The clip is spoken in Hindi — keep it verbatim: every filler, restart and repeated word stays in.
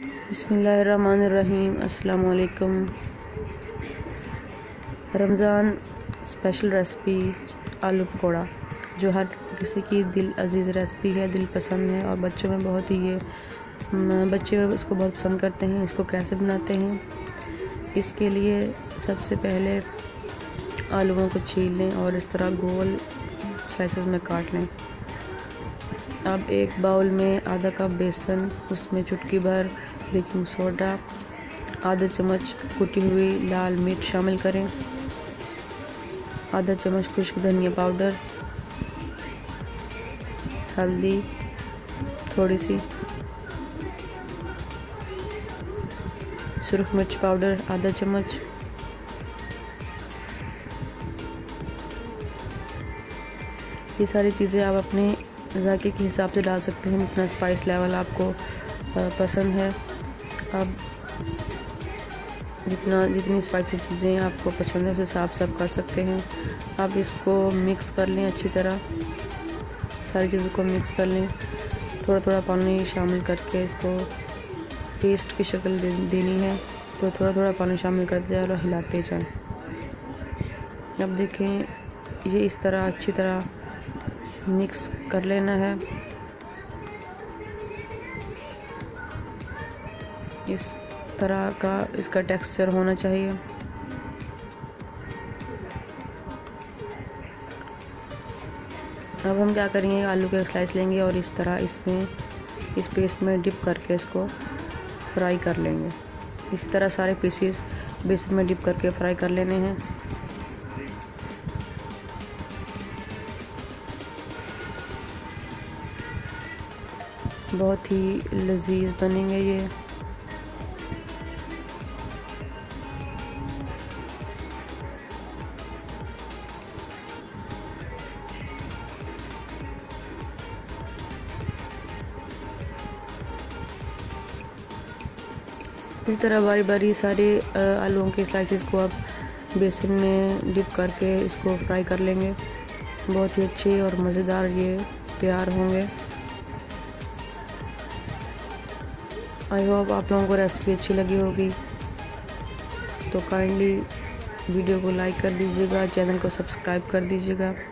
बिस्मिल्लाहिर्रहमानिर्रहीम। अस्सलाम वालेकुम। रमज़ान स्पेशल रेसिपी आलू पकोड़ा, जो हर किसी की दिल अजीज़ रेसिपी है, दिल पसंद है और बच्चों में बहुत ही ये बच्चे इसको बहुत पसंद करते हैं। इसको कैसे बनाते हैं, इसके लिए सबसे पहले आलूओं को छील लें और इस तरह गोल स्लाइसेस में काट लें। अब एक बाउल में आधा कप बेसन, उसमें चुटकी भर बेकिंग सोडा, आधा चम्मच कुटी हुई लाल मिर्च शामिल करें, आधा चम्मच खुश्क धनिया पाउडर, हल्दी थोड़ी सी, सुरख मिर्च पाउडर आधा चम्मच, ये सारी चीज़ें आप अपने जायके के हिसाब से डाल सकते हैं, जितना स्पाइस लेवल आपको पसंद है। आप जितना जितनी स्पाइसी चीज़ें आपको पसंद है उस हिसाब से आप कर सकते हैं। आप इसको मिक्स कर लें, अच्छी तरह सारी चीज़ों को मिक्स कर लें। थोड़ा थोड़ा पानी शामिल करके इसको पेस्ट की शक्ल दे, देनी है, तो थोड़ा थोड़ा पानी शामिल करते जाए और हिलाते जाएँ। अब देखें ये इस तरह अच्छी तरह मिक्स कर लेना है। इस तरह का इसका टेक्सचर होना चाहिए। अब हम क्या करेंगे, आलू के स्लाइस लेंगे और इस तरह इसमें इस पेस्ट में डिप करके इसको फ्राई कर लेंगे। इसी तरह सारे पीसेस बेसन में डिप करके फ्राई कर लेने हैं। बहुत ही लजीज बनेंगे ये। इस तरह बारी बारी सारे आलूओं के स्लाइसेस को आप बेसन में डिप करके इसको फ्राई कर लेंगे। बहुत ही अच्छे और मज़ेदार ये तैयार होंगे। आई होप आप लोगों को रेसिपी अच्छी लगी होगी, तो काइंडली वीडियो को लाइक कर दीजिएगा, चैनल को सब्सक्राइब कर दीजिएगा।